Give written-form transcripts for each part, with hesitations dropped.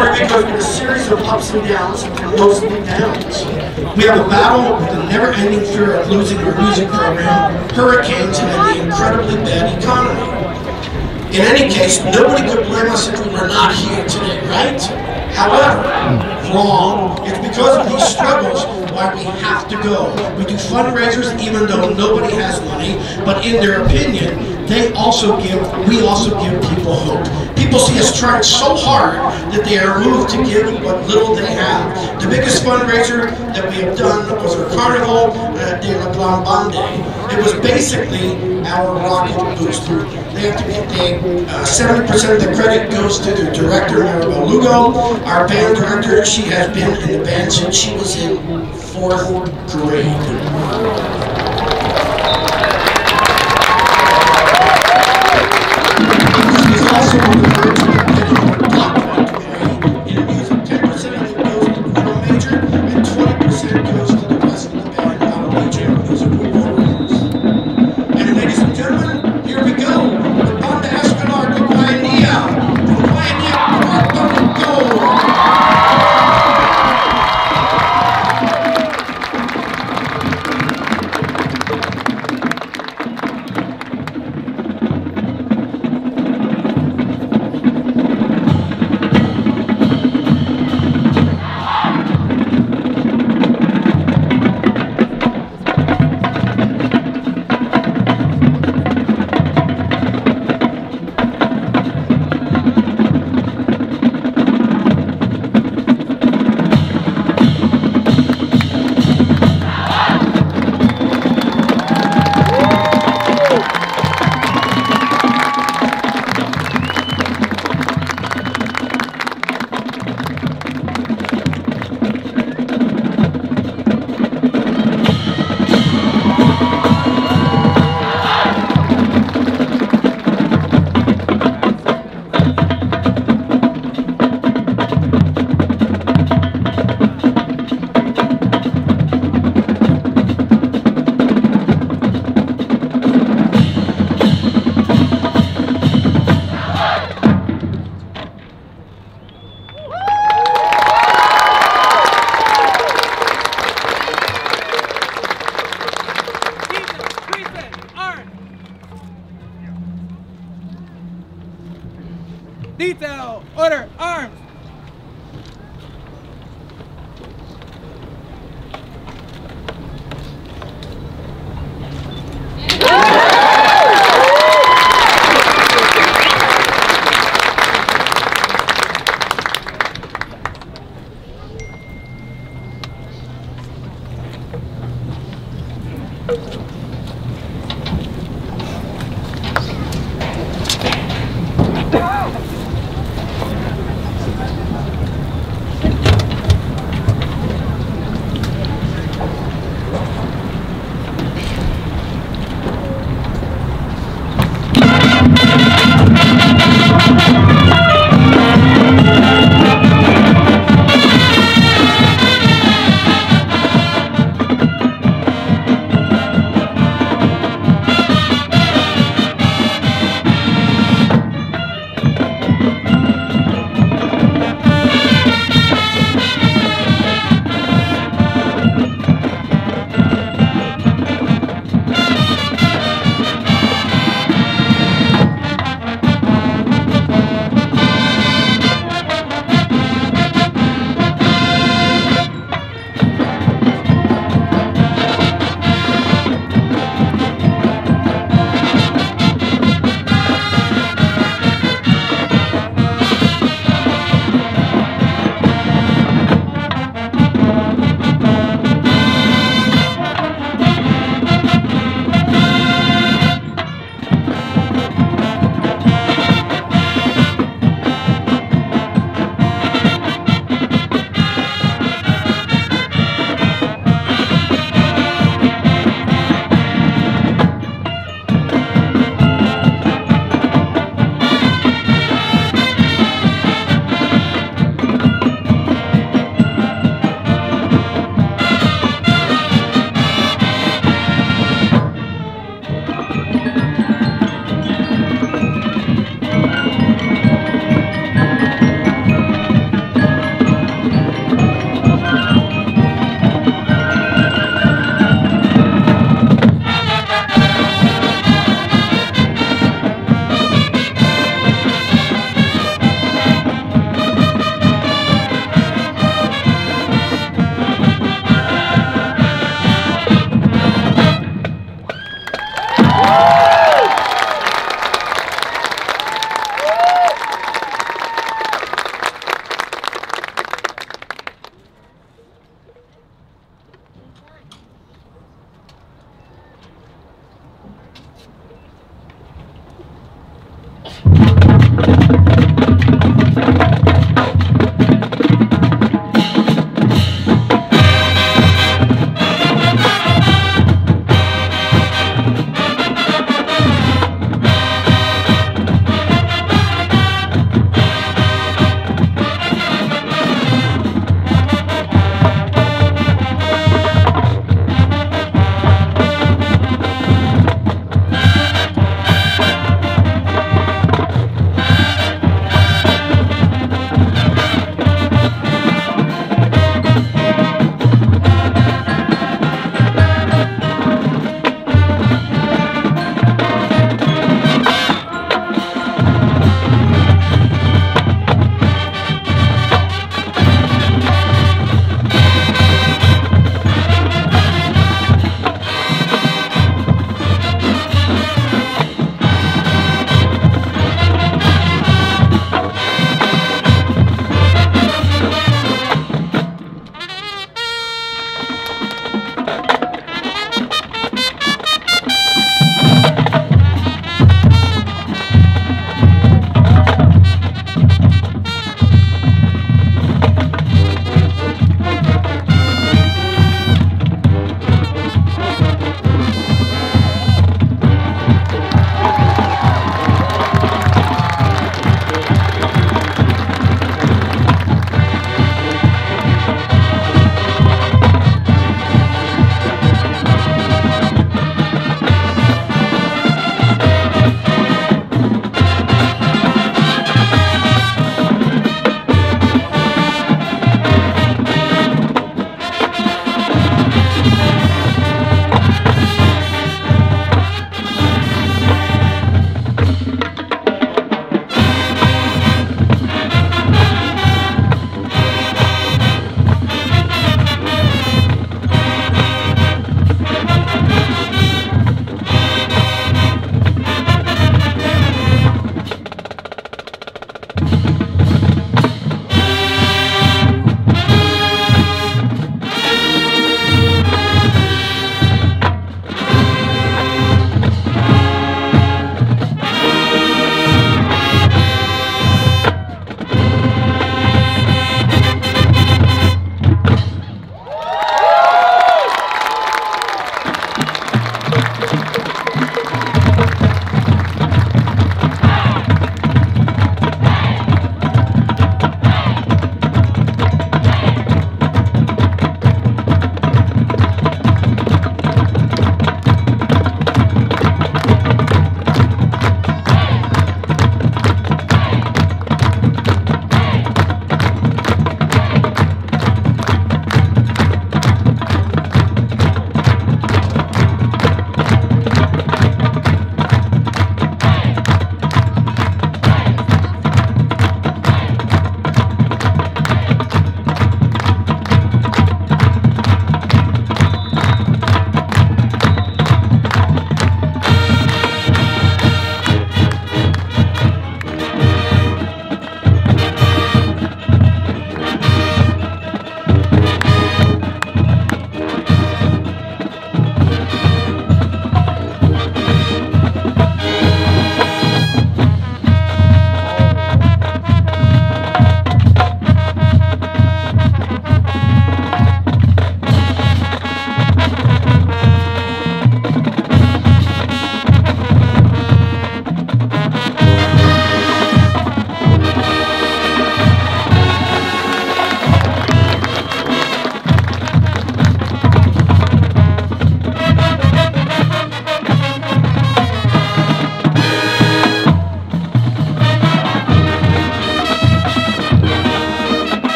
Puerto Rico has been a series of ups and downs and mostly downs. We have a battle with the never-ending fear of losing our music program, hurricanes, and the incredibly bad economy. In any case, nobody could blame us if we were not here today, right? However, wrong. It's because of these struggles why we have to go. We do fundraisers even though nobody has money, but in their opinion, we also give people hope. People see us trying so hard that they are moved to give what little they have. The biggest fundraiser that we have done was our carnival at the Banda. It was basically our rocket booster. They have to be paid 70% of the credit goes to the director, Maribel Lugo, our band director. She has been in the band since she was in 4th grade. Detail, order, arms.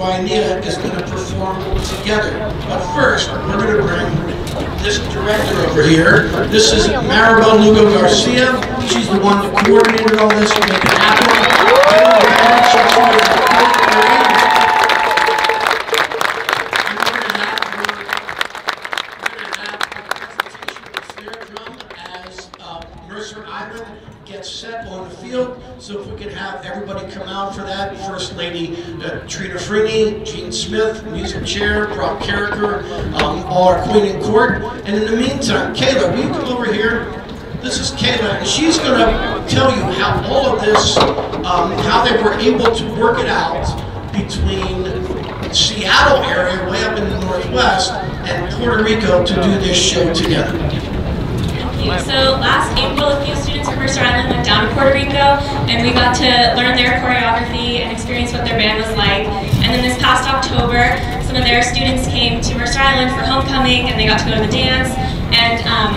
Guayanilla is going to perform together. But first, we're going to bring this director over here. This is Maribel Lugo Garcia. She's the one that coordinated all this to make it happen. Mercer Island gets set on the field, so if we could have everybody come out for that. First Lady Trina Frini, Jean Smith, Music Chair, Brock Carriker, all our Queen in Court. And in the meantime, Kayla, will you come over here? This is Kayla, and she's going to tell you how all of this, how they were able to work it out between the Seattle area, way up in the Northwest, and Puerto Rico to do this show together. So last April, a few students from Mercer Island went down to Puerto Rico, and we got to learn their choreography and experience what their band was like. And then this past October, some of their students came to Mercer Island for homecoming, and they got to go to the dance, and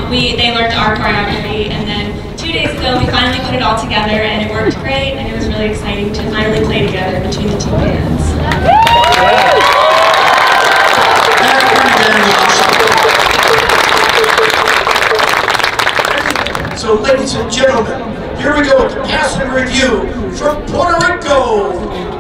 they learned our choreography. And then 2 days ago, we finally put it all together, and it worked great, and it was really exciting to finally play together between the two bands. So, ladies and gentlemen, here we go with the passenger review from Puerto Rico.